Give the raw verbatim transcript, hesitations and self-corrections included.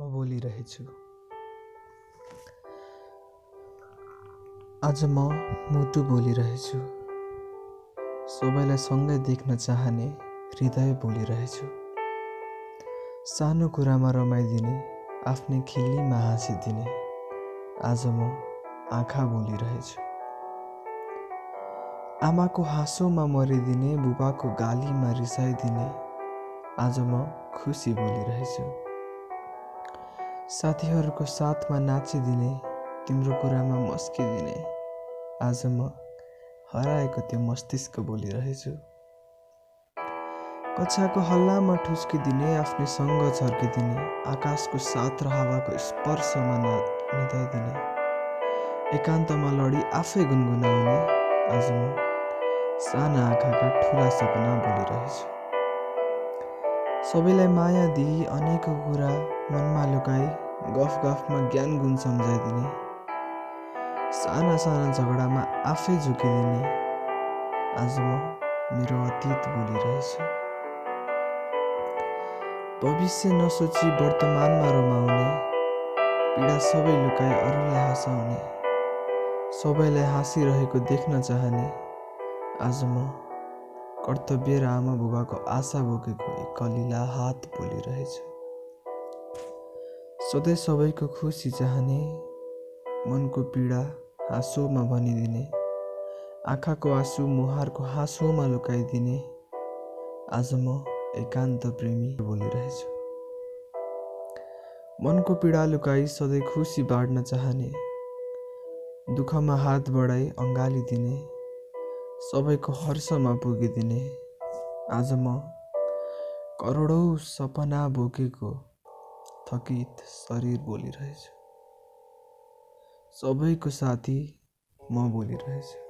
म बोलिरहेछु। आज म मुटु बोलिरहेछु, सबैलाई सँगै देख्न चाहने हृदय बोलिरहेछु। सानो कुरामा रमाइदिने, आफ्नै खिल्लीमा हाँसी दिने, आज म आँखा बोलिरहेछु। आमाको हाँसोमा मरिदिने, बुबाको गालीमा रिसाइदिने, आज म खुसी बोलिरहेछु। साथीहरूको साथमा नाचिदिने, तिम्रो कुरामा मस्किदिने, आज म हराएको त्यो मस्तिष्क बोलिरहेछु। कक्षाको हल्लामा ठुस्किदिने, आफ्नै सँग झर्किदिने, आकाशको साथ र हावाको स्पर्शमा निधाइदिने, एकान्तमा लडी आफै गुनगुनाउने, आज म साना आँखाका ठुला सपना बोलिरहेछु। सबैलाई माया दिई, अनेकौं कुरा मनमा लुकाई, गफ गफमा ज्ञान गुण सम्झाइदिने, साना साना झगडामा आफै झुकिदिने, आज म मेरो अतीत बोलिरहेछु। भविष्य नसोची वर्तमानमा रमाउने, पीडा सबै लुकाई अरूलाई हँसाउने, सबैलाई हाँसिरहेको देख्न चाहने, आज म कर्तव्य र आमा बुबाको आशा बोकेको कलिला हात बोलिरहेछु। सधैँ सबैको खुसी चाहने, मनको पीडा हाँसोमा भनिदिने, आँखाको आँसु मुहारको हाँसोमा लुकाइदिने, आज म एकान्त प्रेमी बोलिरहेछु। मनको पीडा लुकाई सधैँ खुसी बाँड्न चाहने, दुःखमा हात बढाई अँगालिदिने, सबैको हर्षमा पुगिदिने, आज म करोडौं सपना बोकेको थकित शरीर बोलिरहेछु। सबैको साथी म बोलिरहेछु।